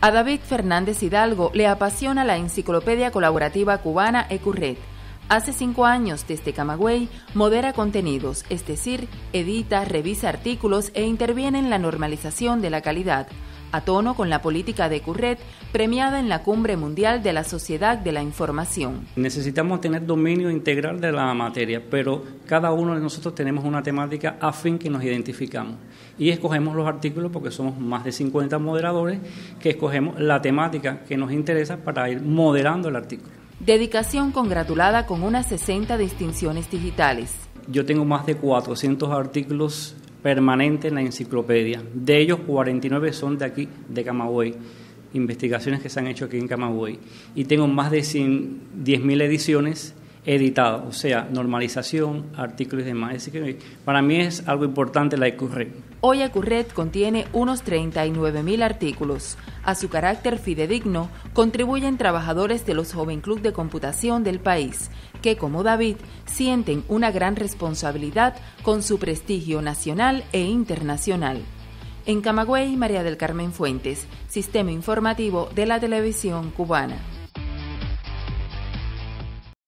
A David Fernández Hidalgo le apasiona la enciclopedia colaborativa cubana Ecured. Hace 5 años, desde Camagüey, modera contenidos, es decir, edita, revisa artículos e interviene en la normalización de la calidad, a tono con la política de Ecured, premiada en la Cumbre Mundial de la Sociedad de la Información. Necesitamos tener dominio integral de la materia, pero cada uno de nosotros tenemos una temática afín que nos identificamos. Y escogemos los artículos porque somos más de 50 moderadores que escogemos la temática que nos interesa para ir moderando el artículo. Dedicación congratulada con unas 60 distinciones digitales. Yo tengo más de 400 artículos permanentes en la enciclopedia. De ellos, 49 son de aquí, de Camagüey, investigaciones que se han hecho aquí en Camagüey. Y tengo más de 10.000 ediciones editadas, o sea, normalización, artículos y demás. Así que para mí es algo importante la Ecured. Hoy Ecured contiene unos 39.000 artículos. A su carácter fidedigno contribuyen trabajadores de los Joven Club de Computación del país, que, como David, sienten una gran responsabilidad con su prestigio nacional e internacional. En Camagüey, María del Carmen Fuentes, Sistema Informativo de la Televisión Cubana.